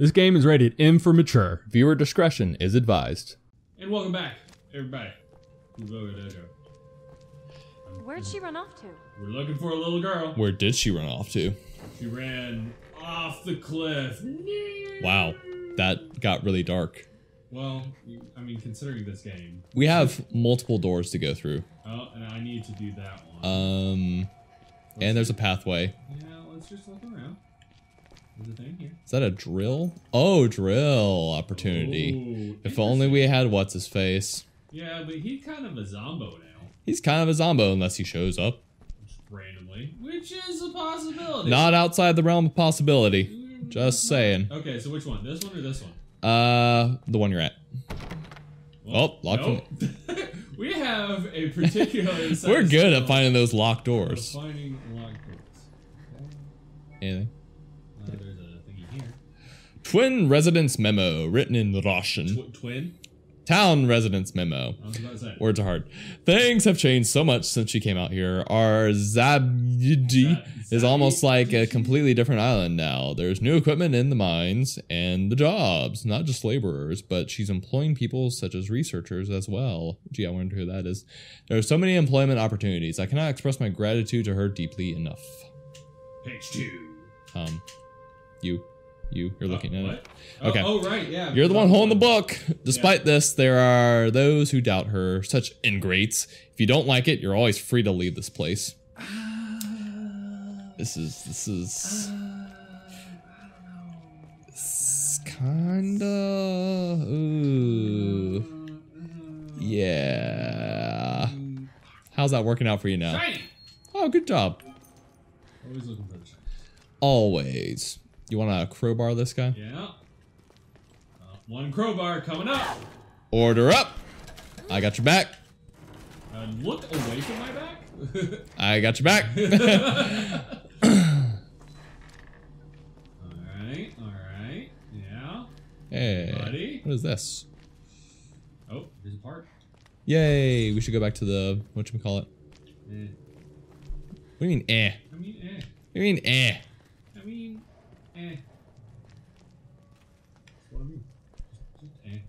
This game is rated M for mature. Viewer discretion is advised. And welcome back, everybody. Where'd she run off to? We're looking for a little girl. Where did she run off to? She ran off the cliff. Wow, that got really dark. Well, I mean, considering this game. We have multiple doors to go through. Oh, and I need to do that one. And there's a pathway. Yeah, let's just look around. There's a thing here. Is that a drill? Oh, drill opportunity. Ooh, if only we had what's-his-face. Yeah, but he's kind of a zombo now. He's kind of a zombo unless he shows up. Just randomly, which is a possibility. Not outside the realm of possibility. Just saying. Okay, so which one? This one or this one? The one you're at. Well, oh, locked nope. One. We have a particular. We're good at finding those locked doors. Finding locked doors. Okay. Anything? There's a thingy here. Twin residence memo written in Russian. Twin? Town residence memo. I was about to say. Words are hard. Things have changed so much since she came out here. Our Zabji is almost like a completely different island now. There's new equipment in the mines and the jobs, not just laborers, but she's employing people such as researchers as well. Gee, I wonder who that is. There are so many employment opportunities. I cannot express my gratitude to her deeply enough. Page 2. You're looking at it. Okay. Oh, right, yeah. You're the one holding the book. Despite this, there are those who doubt her, such ingrates. If you don't like it, you're always free to leave this place. This is it's kinda, ooh, yeah. How's that working out for you now? Shiny. Oh, good job. Always looking for the shiny. Always. You want to crowbar this guy? Yeah. One crowbar coming up. Order up. I got your back. Look away from my back. I got your back. Alright, alright. Yeah. Hey. Buddy. What is this? Oh, there's a part. Yay. We should go back to the, whatchamacallit. Eh. What do you mean, eh? I mean, eh. What do you mean, eh? I mean, eh. What do you mean?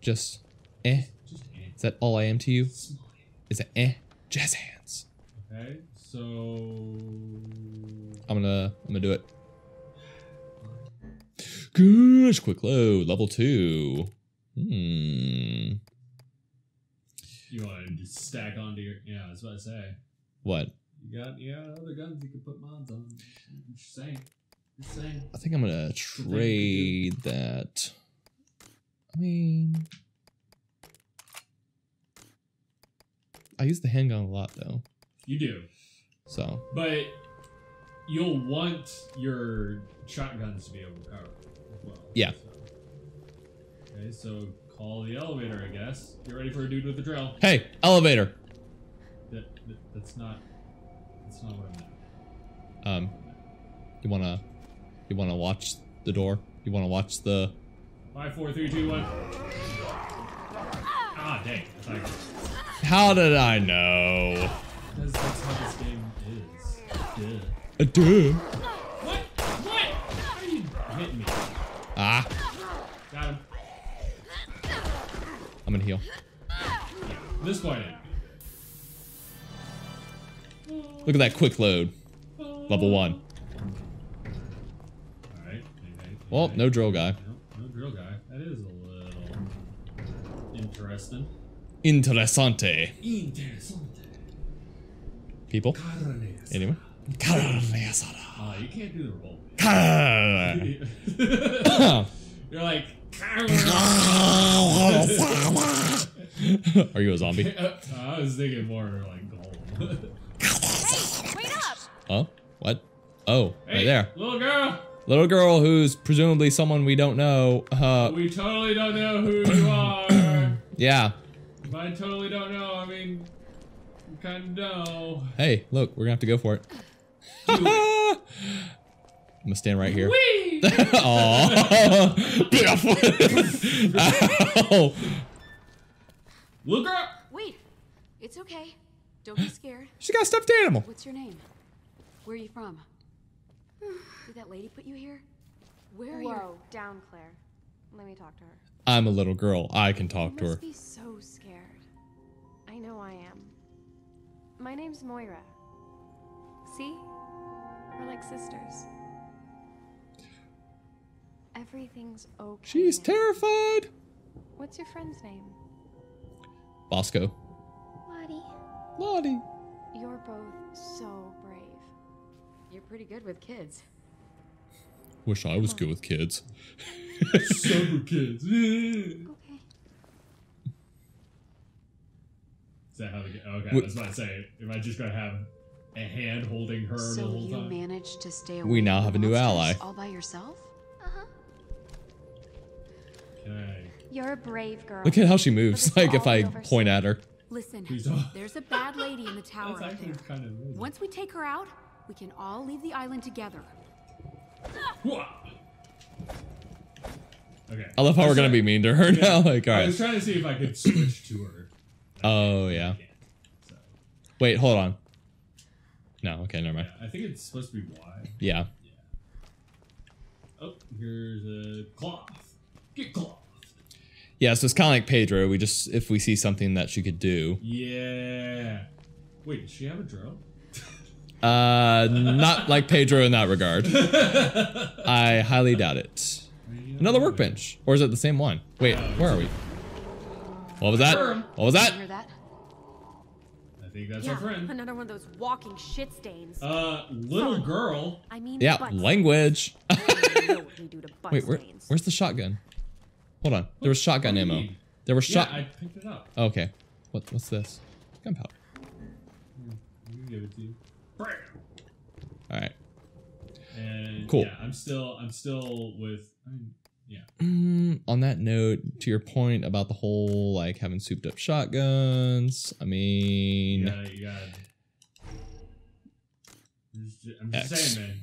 Just eh. Just eh? Just eh. Is that all I am to you? Is that eh? Jazz hands. Okay, so I'm gonna do it. Gosh, quick load, level 2. Hmm. You want to stack onto your? Yeah, I was about to say. What? You got other guns you can put mods on. Just saying. Just saying. I think I'm gonna trade that. I mean. I use the handgun a lot, though. You do. So. But you'll want your shotguns to be overpowered as well. Yeah. So. Okay, so call the elevator, I guess. Get ready for a dude with the drill. Hey, elevator. That's not what I meant. You wanna watch the door? You wanna watch the. 5, 4, 3, 2, 1. Ah, dang. How did I know? Because that's how this game is. Duh. Duh. What? What? How are you hitting me? Ah. Got him. I'm gonna heal. Yeah, this point. Look at that quick load. Level 1. Alright. Well, no drill guy. No drill guy. That is a little interesting. Interessante. People? Anyway. Carne asada. You can't do the roll. Carne. You're like. Are you a zombie? I was thinking more like gold. Hey, wait up! Oh, what? Oh, hey, right there. Little girl. Little girl, who's presumably someone we don't know. We totally don't know who you are. Yeah. But I totally don't know. I mean, you kind of know. Hey, look, we're gonna have to go for it. I'm gonna stand right here. Whee! Oh, beautiful. Ow. Look up. Wait, it's okay. Don't be scared. She got a stuffed animal. What's your name? Where are you from? Did that lady put you here? Where are you? Down, Claire. Let me talk to her. I'm a little girl. I can talk to her. You must be so scared. I know I am. My name's Moira. See? We're like sisters. Everything's okay. She's terrified. What's your friend's name? Bosco. Lottie. Lottie. You're both so brave. You're pretty good with kids. Wish I was good with kids. Super kids. Okay. Is that how they get? Okay, I was about to say, am I just gonna have a hand holding her the whole time? So you managed to stay away. We now have a new ally. All by yourself? Okay. You're a brave girl. Look at how she moves. Like if I point at her. Listen, there's a bad lady in the tower up there. Kind of once we take her out, we can all leave the island together. Okay. I love how we're gonna be mean to her now. Like, all right. I was trying to see if I could switch to her. Oh yeah. So. Wait, hold on. No, okay, never mind. Yeah, I think it's supposed to be Y. Yeah. Oh, here's a cloth. Get cloth. Yeah, so it's kind of like Pedro. We just, if we see something that she could do. Yeah. Wait, does she have a drill? Not like Pedro in that regard. I highly doubt it. Another workbench. Or is it the same one? Wait, where are we? What was that? What was that? I think that's our friend. Another one of those walking shit stains. Little girl. I mean, yeah, language. Wait, where's the shotgun? Hold on. There was shotgun ammo. There was shot. Yeah, I picked it up. Okay. What's this? Gunpowder. You can give it to you. All right. And cool. Yeah, I'm still with. Yeah. On that note, to your point about the whole like having souped up shotguns, I mean, you gotta I'm just saying, man.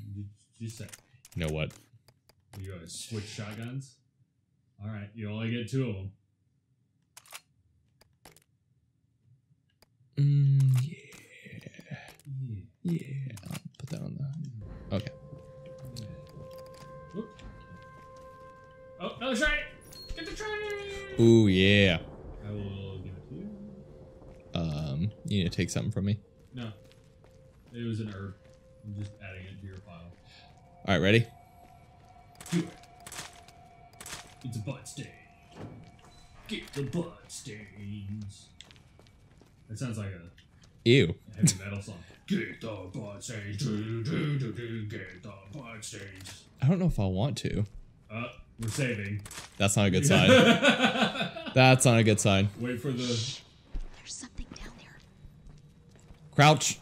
Just saying. You know what? You gotta switch shotguns. All right, you only get two of them. Yeah. I'll put that on the. Okay. Oh, another train! Get the train! Ooh, yeah. I will give it to you. You need to take something from me? No. It was an herb. I'm just adding it to your pile. Alright, ready? Do it. It's a butt stain. Get the butt stains. That sounds like a heavy metal song. Get the butt stains. Get the butt stains. I don't know if I want to. We're saving. That's not a good sign. That's not a good sign. Wait for the. Shh. There's something down there. Crouch.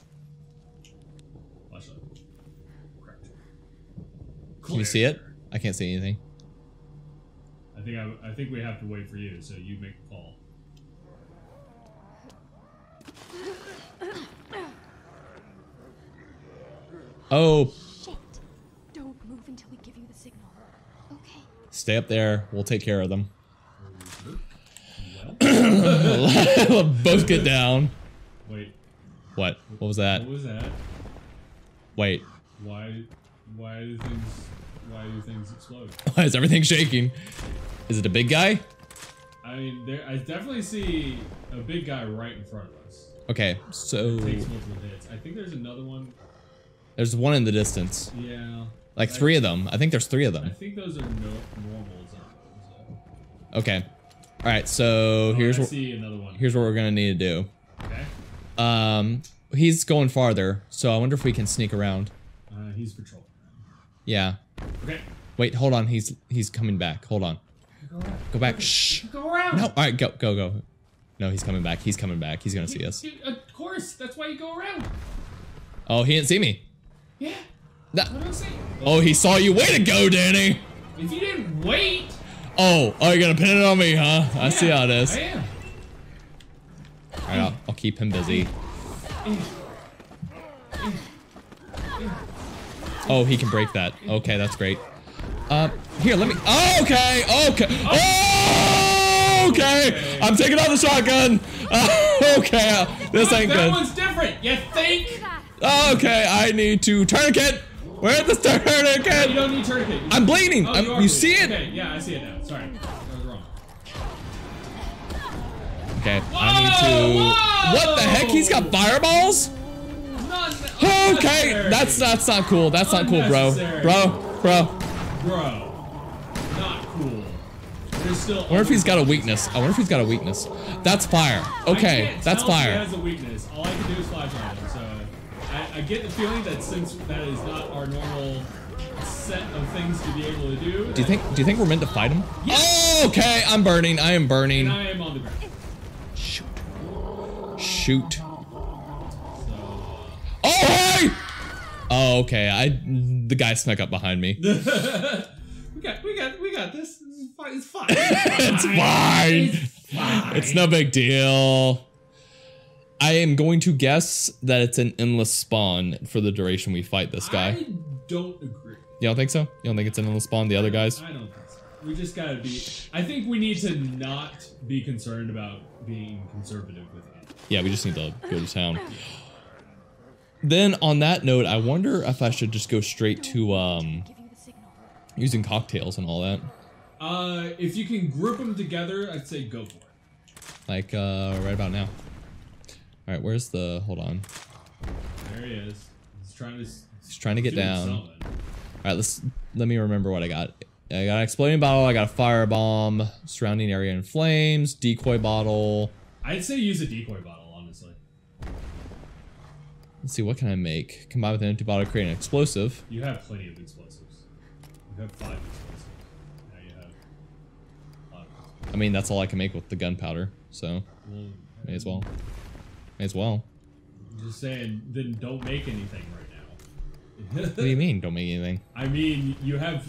Can you see it? I can't see anything. I think we have to wait for you. So you make the call. Oh. Shit! Don't move until we give you the signal. Okay. Stay up there. We'll take care of them. We'll both get down. Wait. What? What was that? What was that? Wait. Why do things explode? Why is everything shaking? Is it a big guy? I mean, I definitely see a big guy right in front of us. Okay, so. It takes multiple hits. I think there's another one. There's one in the distance. Yeah. Like three of them. I think there's three of them. I think those are normals. Okay. All right. So here's what we're gonna need to do. Okay. He's going farther, so I wonder if we can sneak around. He's patrolling. Yeah. Okay. Wait. Hold on. He's coming back. Hold on. Go back. Shh. Go around. No. All right. Go. No. He's coming back. He's coming back. He's gonna see us. Of course. That's why you go around. Oh, he didn't see me. Yeah. Oh, he saw you. Way to go, Danny! If you didn't wait. Oh, you're gonna pin it on me, huh? Yeah, I see how it is. I am. All right, I'll keep him busy. Oh, he can break that. Okay, that's great. Here, let me. Okay. I'm taking out the shotgun. Okay, this ain't good. That one's different. You think? Okay, I need to tourniquet. We're at the start again. No, you don't need turret kick. I'm bleeding. Oh, you see it? Okay, yeah, I see it now. Sorry. That was wrong. Okay. Whoa, I need to. What the heck? He's got fireballs? Okay, that's not cool. That's not cool, bro. Bro. Not cool. Still I wonder if he's got a weakness. I wonder if he's got a weakness. That's fire. Okay, that's fire. He has a weakness. All I can do is flash on him. So I get the feeling that since that is not our normal set of things to be able to do. Do you think we're meant to fight him? Yes. Oh, okay. I'm burning. I am burning. And I am on the ground. Shoot. Shoot. Oh, hey! Oh, okay. The guy snuck up behind me. We got this. It's fine. It's fine. It's no big deal. I am going to guess that it's an endless spawn for the duration we fight this guy. I don't agree. You don't think so? You don't think it's an endless spawn? The other guys? I don't think so. We just gotta be. I think we need to not be concerned about being conservative with it. Yeah, we just need to go to town. Then on that note, I wonder if I should just go straight to using cocktails and all that. If you can group them together, I'd say go for it. Like right about now. All right, where's the? Hold on. There he is. He's trying to. He's trying to get down. Something. All right, let me remember what I got. I got an exploding bottle. I got a firebomb. Surrounding area in flames. Decoy bottle. I'd say use a decoy bottle. Let's see, what can I make? Combine with an empty bottle to create an explosive. You have plenty of explosives. You have 5 explosives. Now you have a lot of explosives. I mean, that's all I can make with the gunpowder, so well, may as well. May as well. I'm just saying, then don't make anything right now. What do you mean, don't make anything? I mean, you have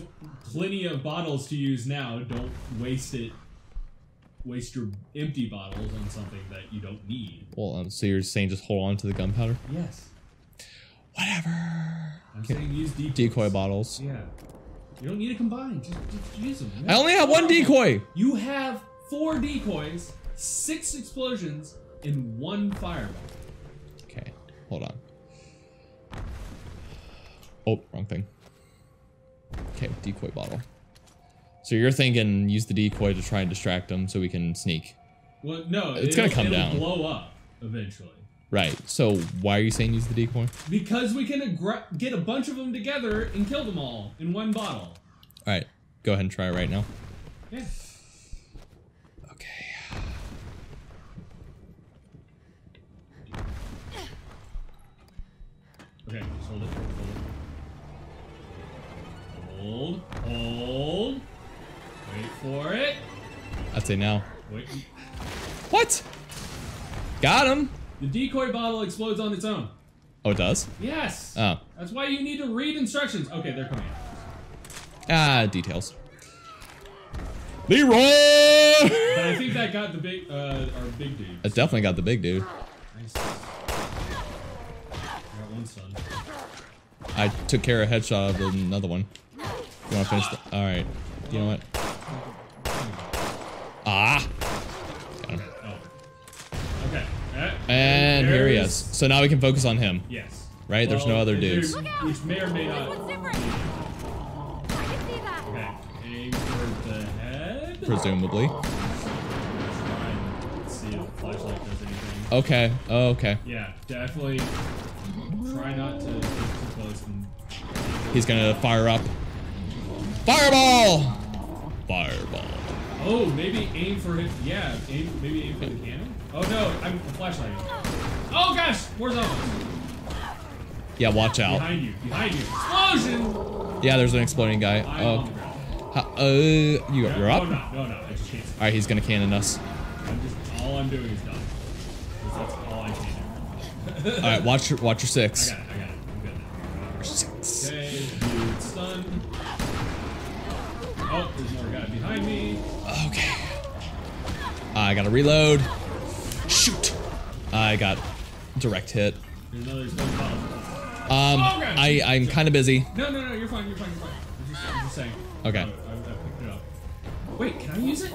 plenty of bottles to use now. Don't waste it. Waste your empty bottles on something that you don't need. Well, so you're saying just hold on to the gunpowder? Yes. Whatever. I'm saying use decoy bottles. Yeah. You don't need to combine. Just use them. I only have 1 decoy. You have 4 decoys, 6 explosions, and 1 fireball. Okay. Hold on. Oh, wrong thing. Okay, decoy bottle. So you're thinking use the decoy to try and distract them so we can sneak. Well, no, it's gonna come down. It'll blow up eventually. Right. So why are you saying use the decoy? Because we can get a bunch of them together and kill them all in 1 bottle. All right. Go ahead and try it right now. Yeah. Okay. Okay. Just hold it. Hold. Hold. Wait for it. I'd say now. Wait. What? Got him. The decoy bottle explodes on its own. Oh, it does? Yes. Oh. That's why you need to read instructions. Okay, they're coming out. Ah, details. Leroy! I think that got the big, our big dude. It definitely got the big dude. Nice. I got 1 stun. I took care of a headshot of another one. You want to finish that? All right. You know what? Ah! Got him. Oh. Okay. And there here he is. So now we can focus on him. Yes. Right? Well, there's no other dudes. Which may or may not. What's different? I can see that. Okay. Aim for the head. Presumably. Let's see if the flashlight does anything. Okay. Oh, okay. Yeah. Definitely try not to get too close. He's gonna fire up. Fireball! Fireball. Oh, maybe aim for him. Yeah, maybe aim for the cannon. Oh no, I'm flashlighting. Oh gosh, where's that one? Yeah, watch out. Behind you, behind you. Explosion! Yeah, there's an exploding guy. You're up? No, I just can't. All right, he's gonna cannon us. All I'm doing is dying. That's all I can do. All right, watch your 6. I got it. I'm good now. Your 6. Okay, dude, stun. Oh, there's more guy behind me. Okay. I gotta reload. Shoot. I got direct hit. There's another exploding bottle. I'm kind of busy. No, you're fine. I'm just saying. Okay. I picked it up. Wait, can I use it?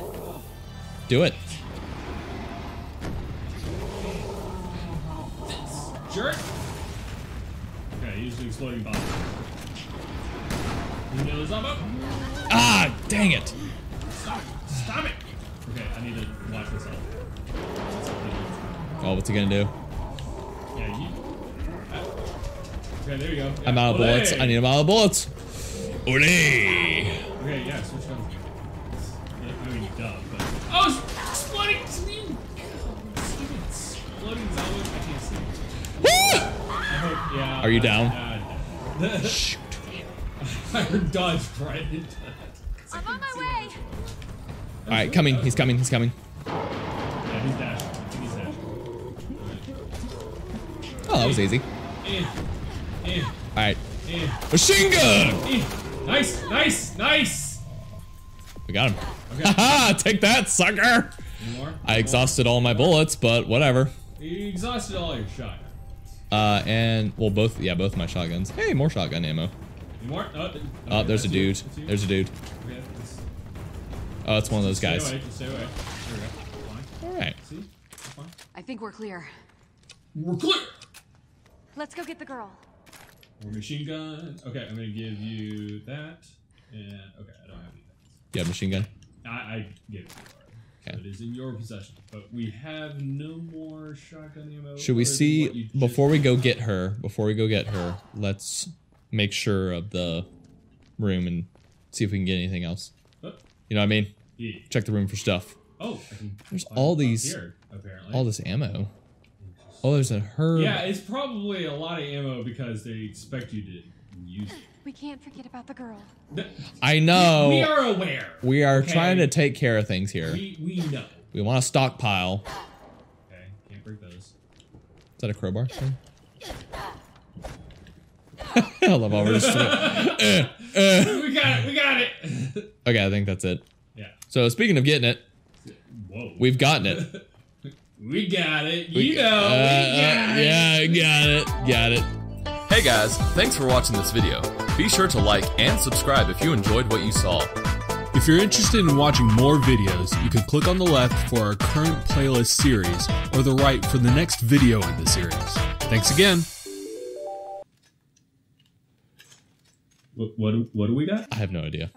Do it. This jerk. Okay, use the exploding bottle. Ah, dang it! Stop it! Okay, I need to watch this out. Oh, what's he gonna do? Yeah, you. Okay, there you go. Yeah. I'm out of bullets. I need him out of bullets. Ole! Okay, yeah, switch guns. I mean, duh, but. Oh, exploding! Exploding's always. I can't see. Yeah, are you down? Shoot. I heard dodge right into that. I'm on my way. Alright, coming. He's coming. He's coming. Yeah, he's dashing. I think he's dashing. Oh, that was easy. Alright. Machine gun! Nice, nice, nice! We got him. Okay. Haha, take that, sucker! More? I exhausted all my bullets, but whatever. You exhausted all your shots. And well, both my shotguns. Hey, more shotgun ammo. More? Oh, okay, there's a dude. You. There's a dude. Okay, oh, it's one of those guys. Stay away. There we go. All right. See? I think we're clear. We're clear. Let's go get the girl. More machine gun. Okay, I'm gonna give you that. And okay, I don't have anything. Yeah, machine gun. I gave it to you. Okay. It is in your possession, but we have no more shotgun ammo. Should we see before we go get her? Before we go get her, let's make sure of the room and see if we can get anything else. Oh. You know what I mean? Yeah. Check the room for stuff. Oh, I can there's all these, here, apparently. All this ammo. Oh, there's a herb. Yeah, it's probably a lot of ammo because they expect you to use it. We can't forget about the girl. I know. We are aware. We are trying to take care of things here. We know. We want to stockpile. Okay, can't break those. Is that a crowbar? I love how we're just We got it. Okay, I think that's it. Yeah. So speaking of getting it, whoa. We've gotten it. We got it. We got it. Hey guys, thanks for watching this video. Be sure to like and subscribe if you enjoyed what you saw. If you're interested in watching more videos, you can click on the left for our current playlist series or the right for the next video in the series. Thanks again. What do we got? I have no idea.